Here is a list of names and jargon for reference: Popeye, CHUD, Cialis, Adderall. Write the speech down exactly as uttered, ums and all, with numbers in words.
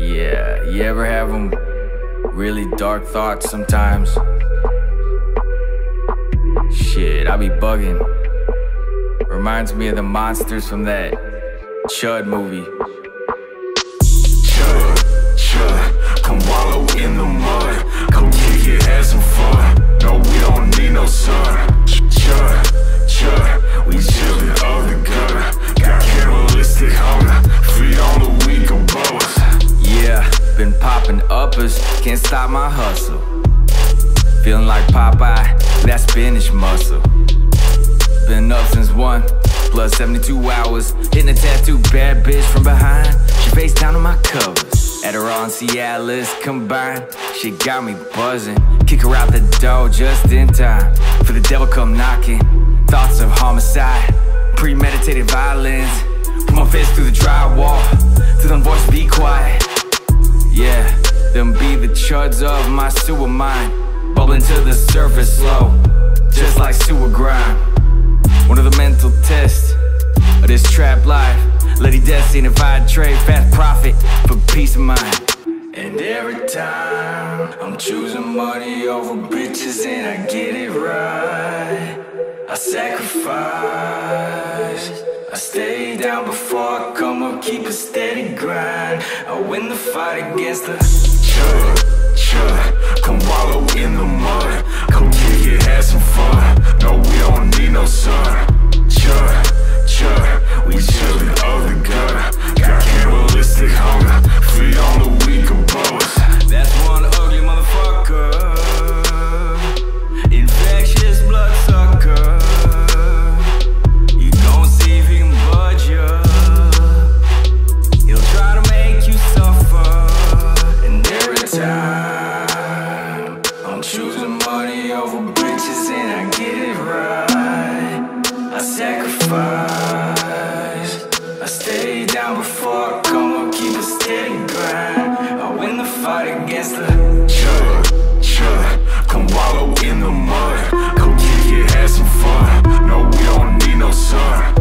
Yeah, you ever have them really dark thoughts sometimes? Shit, I be bugging. Reminds me of the monsters from that CHUD movie. CHUD, CHUD, come wallow in the mud. Come kick it, have some fun. No, we don't need no sun. CHUD, CHUD, we chillin' of the gutter. Got cannibalistic hunger, feed on the weak above us. Yeah, been poppin' uppers, can't stop my hustle. Feeling like Popeye, that spinach muscle. Been up since one, plus seventy-two hours. Hitting a tattooed bad bitch from behind. She face down on my covers. Adderall and Cialis combined. She got me buzzing. Kick her out the door just in time for the devil come knocking. Thoughts of homicide, premeditated violence. Put my fist through the drywall, till them voices be quiet. Yeah, them be the chuds of my sewer mind. Bubbling to the surface slow, just like sewer grime. One of the mental tests of this trap life. Lady Death seen if I'd trade fast profit for peace of mind. And every time I'm choosing money over bitches and I get it right, I sacrifice. I stay down before I come up, keep a steady grind. I win the fight against the chud. Chud, come wallow in the mud. Come kick it, have some fun. No, we don't need no sun. Chud, chud, we chillin' of the gutter. Got cannibalistic hunger, feed on the weak above us. That's one ugly motherfucker, infectious bloodsucker. You gon' see if he can budge ya. He'll try to make you suffer. And every time choosing money over bitches and I get it right, I sacrifice. I stay down before I come up, keep a steady grind. I win the fight against the chud, chud. Come wallow in the mud. Come kick it, have some fun. No, we don't need no sun.